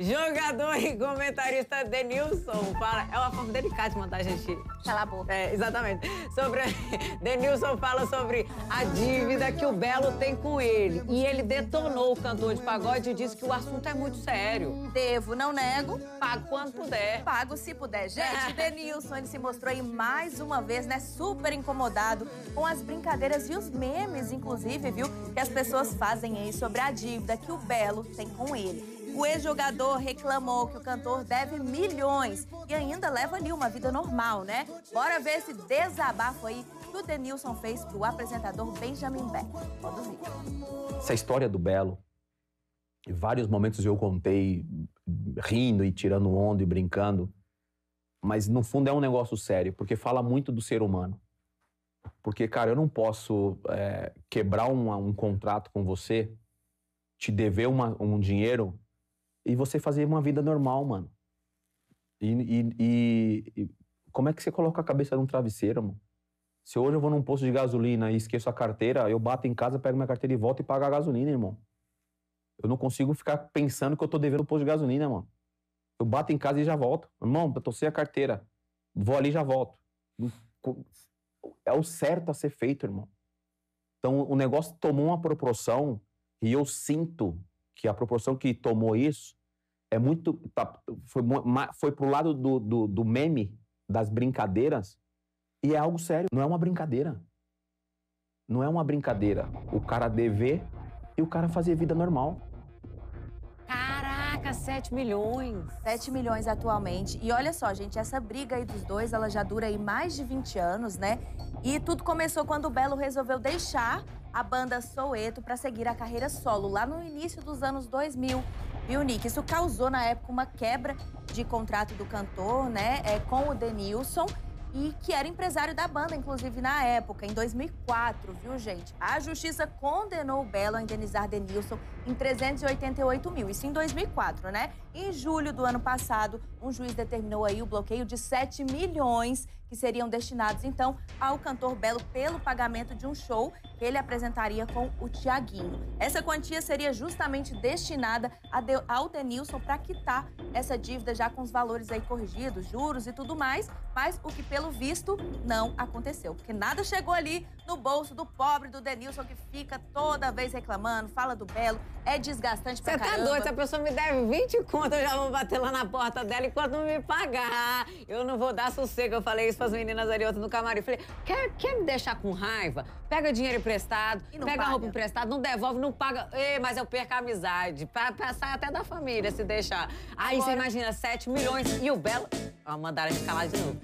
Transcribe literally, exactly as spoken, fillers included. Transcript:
Jogador e comentarista Denilson fala... É uma forma delicada de mandar a gente... Cala a boca. É, exatamente. Sobre... Denilson fala sobre a dívida que o Belo tem com ele. E ele detonou o cantor de pagode e disse que o assunto é muito sério. Devo, não nego. Pago quando puder. Pago se puder. Gente, Denilson, ele se mostrou aí mais uma vez, né, super incomodado com as brincadeiras e os memes, inclusive, viu, que as pessoas fazem aí sobre a dívida que o Belo tem com ele. O ex-jogador reclamou que o cantor deve milhões e ainda leva ali uma vida normal, né? Bora ver esse desabafo aí que o Denilson fez pro apresentador Benjamin Beck. Pode ouvir. Essa história do Belo, em vários momentos eu contei rindo e tirando onda e brincando, mas no fundo é um negócio sério, porque fala muito do ser humano. Porque, cara, eu não posso é, quebrar um, um contrato com você, te dever uma, um dinheiro... E você fazer uma vida normal, mano. E, e, e, e como é que você coloca a cabeça num travesseiro, mano? Se hoje eu vou num posto de gasolina e esqueço a carteira, eu bato em casa, pego minha carteira e volto e pago a gasolina, irmão. Eu não consigo ficar pensando que eu tô devendo um posto de gasolina, mano. Eu bato em casa e já volto. Irmão, eu torci a carteira. Vou ali e já volto. É o certo a ser feito, irmão. Então o negócio tomou uma proporção e eu sinto... que a proporção que tomou isso é muito, tá, foi, foi pro lado do, do, do meme, das brincadeiras, e é algo sério. Não é uma brincadeira. Não é uma brincadeira. O cara dever e o cara fazer vida normal. Caraca, sete milhões. sete milhões atualmente. E olha só, gente, essa briga aí dos dois, ela já dura aí mais de vinte anos, né? E tudo começou quando o Belo resolveu deixar a banda Soweto para seguir a carreira solo, lá no início dos anos dois mil. Viu, Nick? Isso causou, na época, uma quebra de contrato do cantor, né, é, com o Denilson, e que era empresário da banda, inclusive, na época, em dois mil e quatro, viu, gente? A justiça condenou o Belo a indenizar Denilson em trezentos e oitenta e oito mil, isso em dois mil e quatro, né? Em julho do ano passado, um juiz determinou aí o bloqueio de sete milhões que seriam destinados, então, ao cantor Belo pelo pagamento de um show que ele apresentaria com o Thiaguinho. Essa quantia seria justamente destinada a de, ao Denilson para quitar essa dívida já com os valores aí corrigidos, juros e tudo mais, mas o que, pelo visto, não aconteceu, porque nada chegou ali no bolso do pobre do Denilson, que fica toda vez reclamando, fala do Belo, é desgastante pra caramba. Você tá doido, se a pessoa me deve vinte contas, eu já vou bater lá na porta dela enquanto não me pagar. Eu não vou dar sossego, eu falei isso para as meninas ali outras no camarim. Falei, quer, quer me deixar com raiva? Pega dinheiro emprestado, pega paga. roupa emprestada, não devolve, não paga. Ei, mas eu perco a amizade. Pra, pra sair até da família se deixar. Aí agora... você imagina sete milhões e o Belo... Ah, mandaram ele calar de novo.